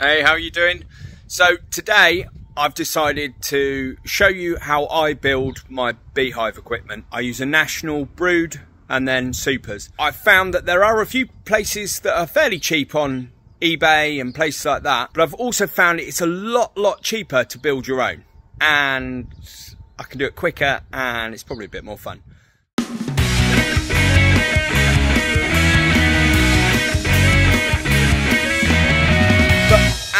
Hey, how are you doing? So today I've decided to show you how I build my beehive equipment. I use a national brood and then supers. I found that there are a few places that are fairly cheap on eBay and places like that, but I've also found it's a lot cheaper to build your own, and I can do it quicker and it's probably a bit more fun.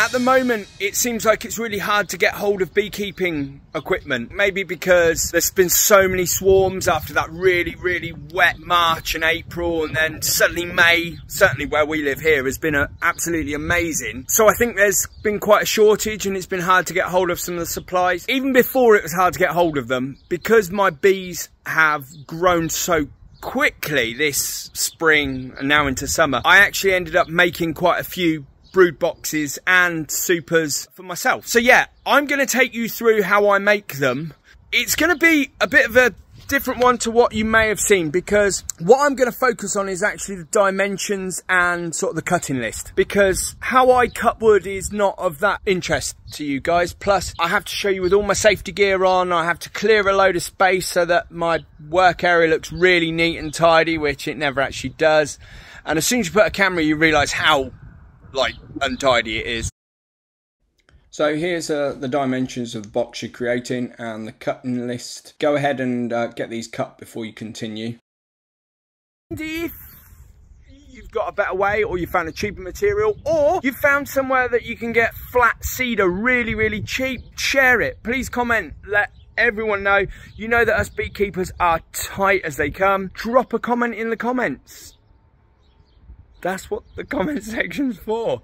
At the moment, it seems like it's really hard to get hold of beekeeping equipment. Maybe because there's been so many swarms after that really wet March and April, and then suddenly May, certainly where we live here, has been absolutely amazing. So I think there's been quite a shortage and it's been hard to get hold of some of the supplies. Even before it was hard to get hold of them, because my bees have grown so quickly this spring and now into summer, I actually ended up making quite a few brood boxes and supers for myself. So yeah, I'm going to take you through how I make them. It's going to be a bit of a different one to what you may have seen, because what I'm going to focus on is actually the dimensions and sort of the cutting list, because how I cut wood is not of that interest to you guys. Plus I have to show you with all my safety gear on, I have to clear a load of space so that my work area looks really neat and tidy, which it never actually does. And as soon as you put a camera, you realise how untidy it is. So here's the dimensions of the box you're creating and the cutting list. Go ahead and get these cut before you continue. If you've got a better way, or you found a cheaper material, or you found somewhere that you can get flat cedar really cheap, share it. Please comment, let everyone know. You know that us beekeepers are tight as they come. Drop a comment in the comments. That's what the comment section's for.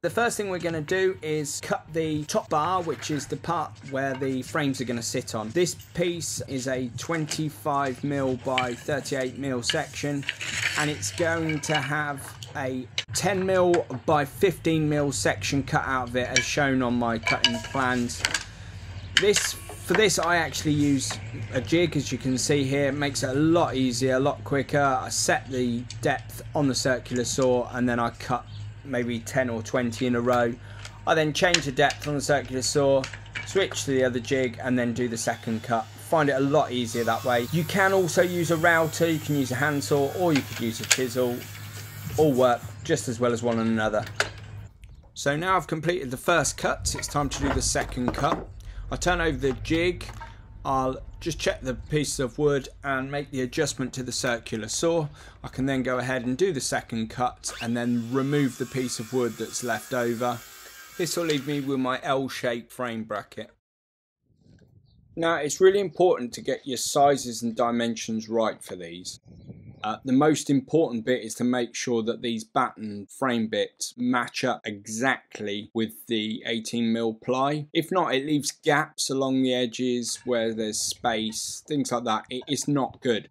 The first thing we're going to do is cut the top bar, which is the part where the frames are going to sit on. This piece is a 25mm by 38mm section, and it's going to have a 10mm by 15mm section cut out of it, as shown on my cutting plans. For this I actually use a jig, as you can see here. It makes it a lot easier, a lot quicker. I set the depth on the circular saw and then I cut maybe 10 or 20 in a row. I then change the depth on the circular saw, switch to the other jig and then do the second cut. Find it a lot easier that way. You can also use a router, you can use a handsaw, or you could use a chisel. All work just as well as one another. So now I've completed the first cut, it's time to do the second cut. I turn over the jig, I'll just check the piece of wood and make the adjustment to the circular saw. I can then go ahead and do the second cut and then remove the piece of wood that's left over. This will leave me with my L-shaped frame bracket. Now it's really important to get your sizes and dimensions right for these. The most important bit is to make sure that these batten frame bits match up exactly with the 18mm ply. If not, it leaves gaps along the edges where there's space, things like that. It's not good.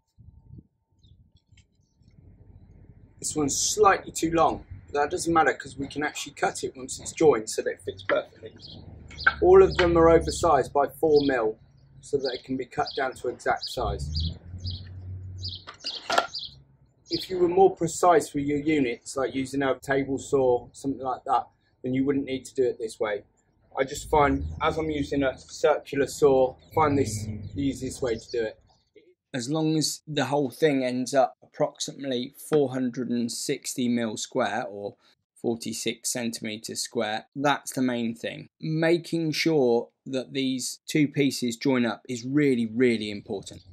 This one's slightly too long, but that doesn't matter because we can actually cut it once it's joined so that it fits perfectly. All of them are oversized by 4mm so that it can be cut down to exact size. If you were more precise with your units, like using a table saw, something like that, then you wouldn't need to do it this way. I just find, as I'm using a circular saw, I find this the easiest way to do it. As long as the whole thing ends up approximately 460mm square or 46cm square, that's the main thing. Making sure that these two pieces join up is really important.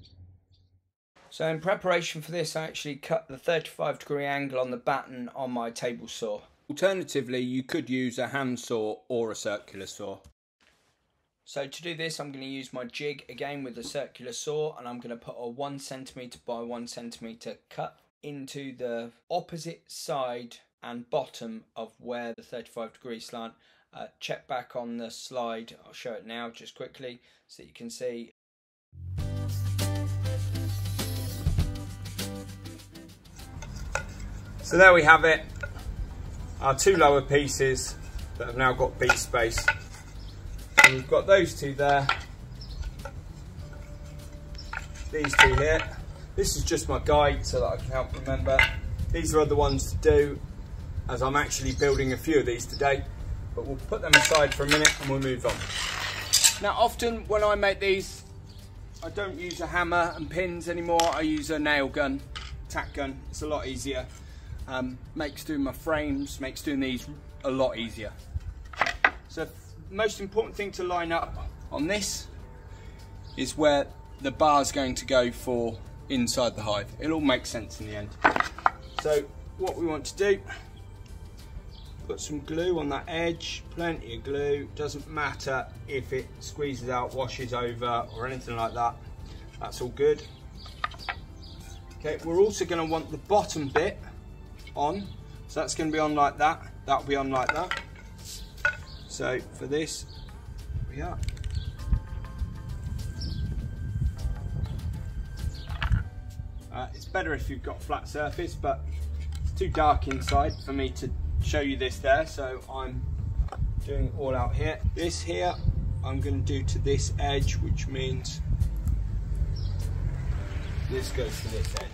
So in preparation for this, I actually cut the 35-degree angle on the batten on my table saw. Alternatively, you could use a handsaw or a circular saw. So to do this, I'm going to use my jig again with the circular saw, and I'm going to put a 1cm by 1cm cut into the opposite side and bottom of where the 35-degree slant. Check back on the slide, I'll show it now just quickly so that you can see. So there we have it, our two lower pieces that have now got beat space. And we've got those two there, these two here. This is just my guide so that I can help remember. These are other ones to do. as I'm actually building a few of these today, but we'll put them aside for a minute and we'll move on. Now, often when I make these, I don't use a hammer and pins anymore. I use a nail gun, tack gun. It's a lot easier. Makes doing my frames, makes doing these a lot easier. So the most important thing to line up on this is where the bar's going to go for inside the hive. It all makes sense in the end. So what we want to do, put some glue on that edge, plenty of glue. Doesn't matter if it squeezes out, washes over or anything like that. That's all good. Okay, we're also going to want the bottom bit on. So that's going to be on like that. That'll be on like that. So for this, here we are. It's better if you've got a flat surface, but it's too dark inside for me to show you this there, so I'm doing it all out here. This here I'm going to do to this edge, which means this goes to this edge.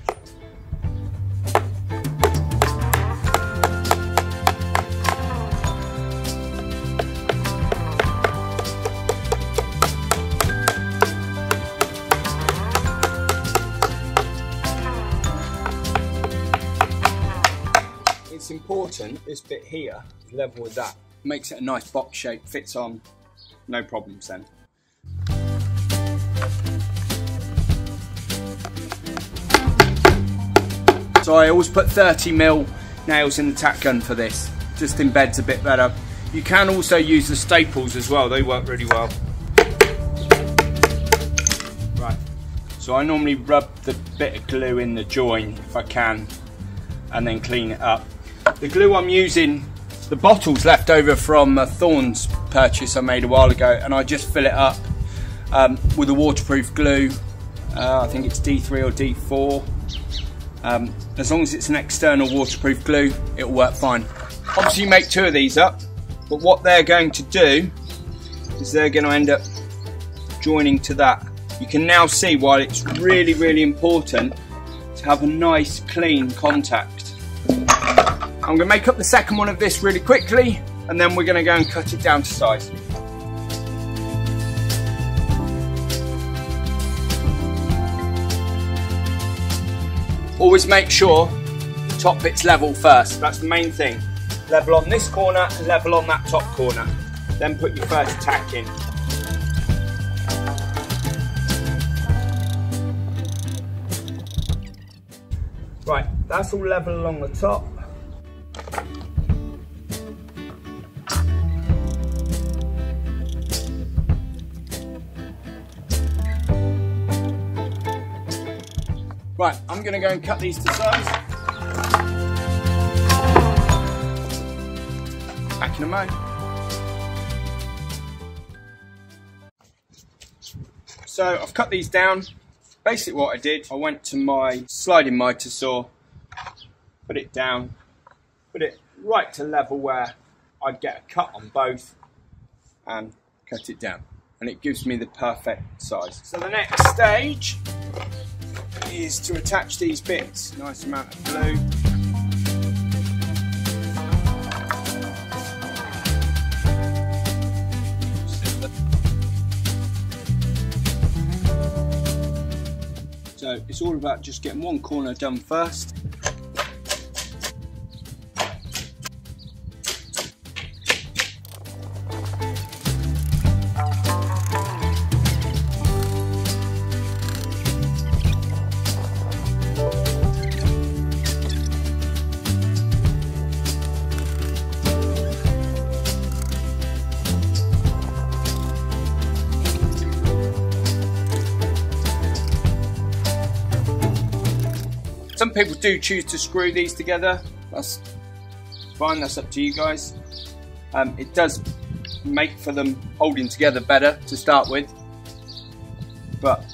It's important this bit here is level with that. Makes it a nice box shape, fits on, no problems then. So I always put 30mm nails in the tack gun for this, just embeds a bit better. You can also use the staples as well, they work really well. Right, so I normally rub the bit of glue in the join if I can, and then clean it up. The glue I'm using, the bottles left over from a Thorn's purchase I made a while ago, and I just fill it up with a waterproof glue. I think it's D3 or D4. As long as it's an external waterproof glue, it'll work fine. Obviously you make two of these up, but what they're going to do is they're going to end up joining to that. You can now see why it's really, really important to have a nice clean contact. I'm going to make up the second one of this really quickly, and then we're going to go and cut it down to size. Always make sure the top bit's level first, that's the main thing. Level on this corner and level on that top corner. Then put your first tack in. Right, that's all level along the top. Right, I'm going to go and cut these to size. Back in a moment. So I've cut these down. Basically what I did, I went to my sliding miter saw, put it down, put it right to level where I'd get a cut on both and cut it down. And it gives me the perfect size. So the next stage is to attach these bits. Nice amount of glue. So it's all about just getting one corner done first. Some people do choose to screw these together, that's fine, that's up to you guys. It does make for them holding together better to start with, but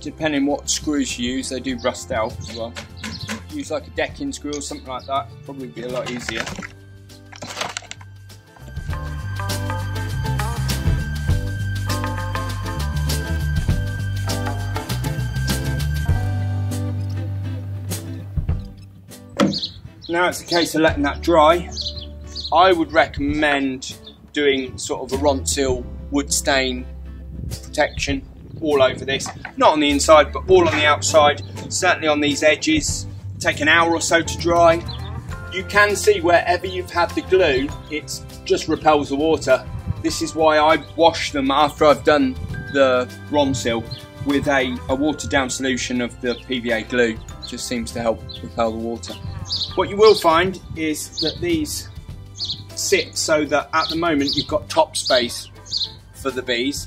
depending what screws you use, they do rust out as well. Use like a decking screw or something like that, probably be a lot easier. Now it's a case of letting that dry. I would recommend doing sort of a Ron Seal wood stain protection all over this. Not on the inside, but all on the outside, certainly on these edges. Take an hour or so to dry. You can see wherever you've had the glue, it just repels the water. This is why I wash them after I've done the Ron Seal with a watered down solution of the PVA glue. It just seems to help repel the water. What you will find is that these sit so that at the moment you've got top space for the bees.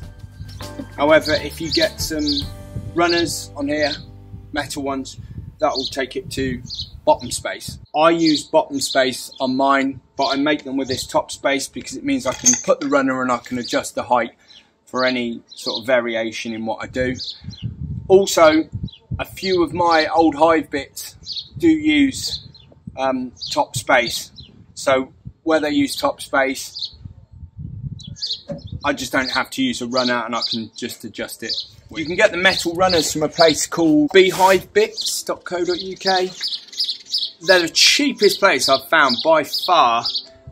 However, if you get some runners on here, metal ones, that will take it to bottom space. I use bottom space on mine, but I make them with this top space because it means I can put the runner and I can adjust the height for any sort of variation in what I do. Also, a few of my old hive bits do use top space. So where they use top space, I just don't have to use a runner and I can just adjust it. You can get the metal runners from a place called beehivebits.co.uk. They're the cheapest place I've found by far.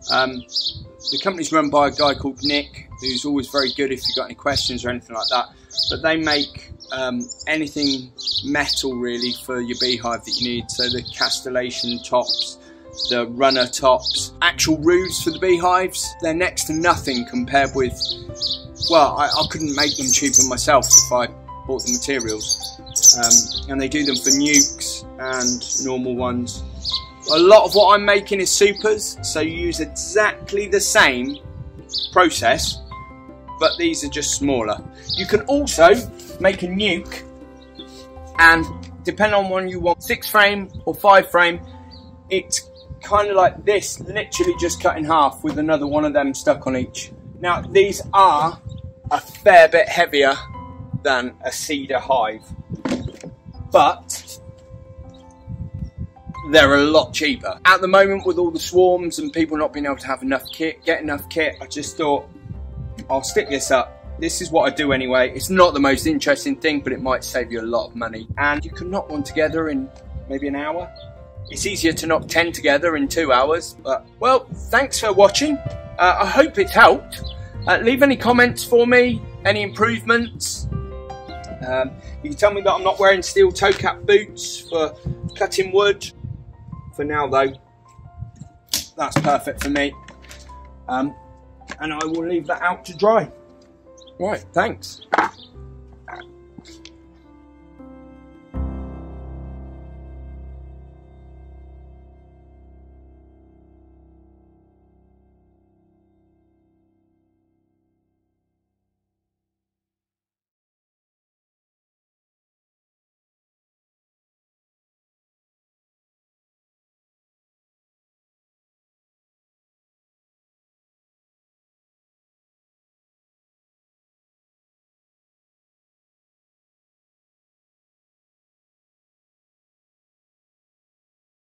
The company's run by a guy called Nick, who's always very good if you've got any questions or anything like that. But they make anything metal really for your beehive that you need. So the castellation tops, the runner tops, actual roofs for the beehives, they're next to nothing compared with, well, I couldn't make them cheaper myself if I bought the materials. And they do them for nukes and normal ones. A lot of what I'm making is supers, so you use exactly the same process, but these are just smaller. You can also make a nuke, and depending on one you want, 6 frame or 5 frame, it's kind of like this, literally just cut in half with another one of them stuck on each. Now these are a fair bit heavier than a cedar hive, but they're a lot cheaper. At the moment, with all the swarms and people not being able to have enough kit, get enough kit, I just thought I'll stick this up. This is what I do anyway. It's not the most interesting thing, but it might save you a lot of money. And you can knock one together in maybe an hour. It's easier to knock 10 together in 2 hours. But, well, thanks for watching. I hope it's helped. Leave any comments for me, any improvements. You can tell me that I'm not wearing steel toe cap boots for cutting wood. For now though, that's perfect for me. And I will leave that out to dry. Right, thanks.